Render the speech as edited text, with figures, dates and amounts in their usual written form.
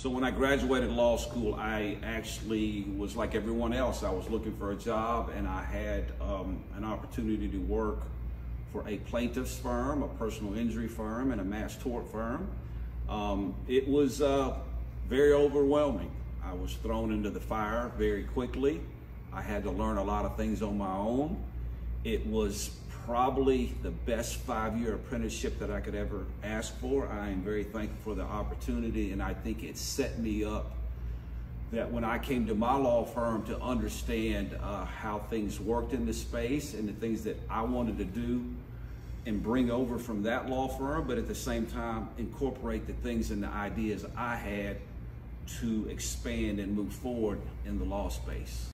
So when I graduated law school, I actually was like everyone else. I was looking for a job, and I had an opportunity to work for a plaintiff's firm, a personal injury firm, and a mass tort firm. It was very overwhelming. I was thrown into the fire very quickly. I had to learn a lot of things on my own. It was probably the best 5-year apprenticeship that I could ever ask for. I am very thankful for the opportunity, and I think it set me up that when I came to my law firm to understand how things worked in this space and the things that I wanted to do and bring over from that law firm, but at the same time incorporate the things and the ideas I had to expand and move forward in the law space.